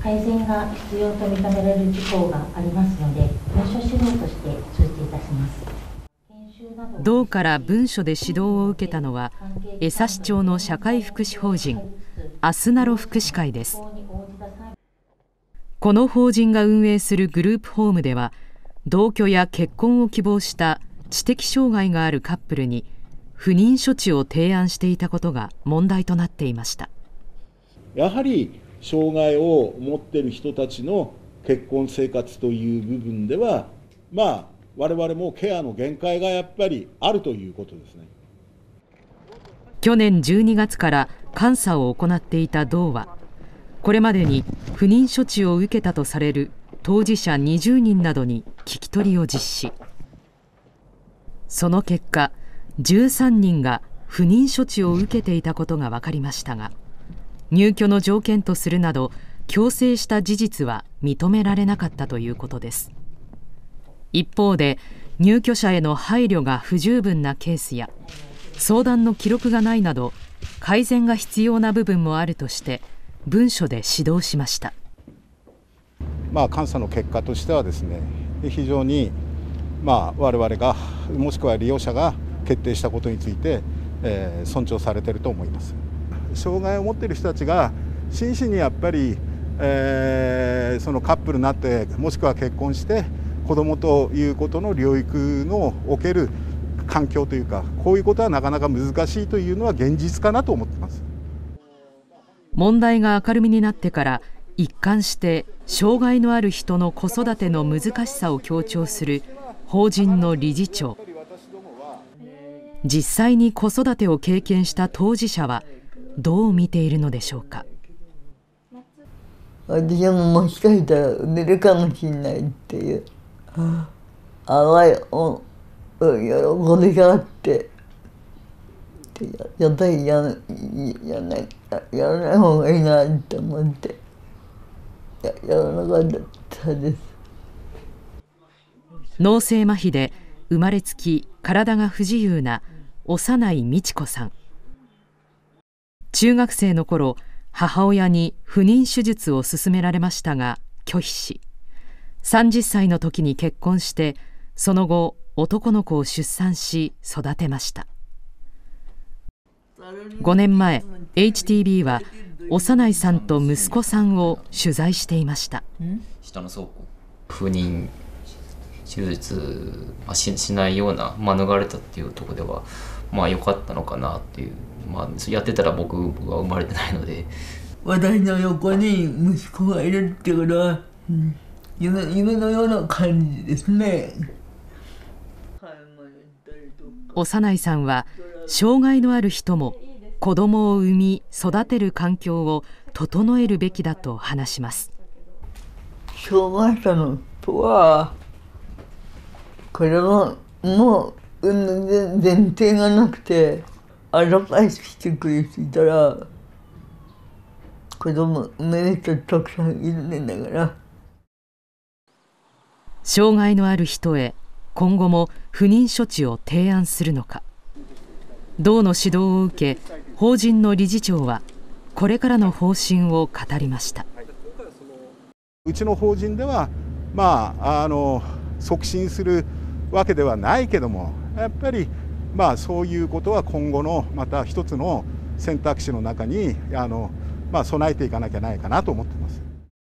改善が必要と認められる事項がありますので、文書指導として通知いたします。道から文書で指導を受けたのは、江差町の社会福祉法人アスナロ福祉会です。この法人が運営するグループホームでは、同居や結婚を希望した知的障害があるカップルに不妊処置を提案していたことが問題となっていました。やはり障害を持っている人たちの結婚生活という部分では、我々もケアの限界がやっぱりあるということですね。去年12月から監査を行っていた道は、これまでに不妊処置を受けたとされる当事者20人などに聞き取りを実施。その結果、13人が不妊処置を受けていたことが分かりましたが、入居の条件とするなど強制した事実は認められなかったということです。一方で、入居者への配慮が不十分なケースや相談の記録がないなど、改善が必要な部分もあるとして文書で指導しました。監査の結果としてはですね、非常に我々が、もしくは利用者が決定したことについて、尊重されていると思います。障害を持っている人たちが真摯にやっぱり、そのカップルになって、もしくは結婚して子どもということの領域のおける環境というか、こういうことはなかなか難しいというのは現実かなと思っています。問題が明るみになってから、一貫して障害のある人の子育ての難しさを強調する法人の理事長。実際に子育てを経験した当事者はどう見ているのでしょうか。私はもしかしたら出るかもしれないっていう淡い喜びがあって、やっぱりやらない方がいいなって思って、やらなかったです。脳性麻痺で生まれつき体が不自由な幼い美智子さん。中学生の頃、母親に不妊手術を勧められましたが拒否し、30歳の時に結婚して、その後男の子を出産し育てました。5年前、 HTB は幼いさんと息子さんを取材していました。不妊手術しないような、免れたっていうところでは良かったのかなっていう、やってたら僕は生まれてないので。私の横に息子がいるっていうことは、夢のような感じですね。幼いさんは、障害のある人も子どもを産み育てる環境を整えるべきだと話します。障害者の人はこれも産んで前提がなくてアドバイスしてくれていたら、子ども産める人たくさんいるんだから。障害のある人へ今後も不妊処置を提案するのか。道の指導を受け、法人の理事長はこれからの方針を語りました。うちの法人では、促進するわけではないけども、やっぱり、そういうことは今後のまた一つの選択肢の中に備えていかなきゃないかなと思っています。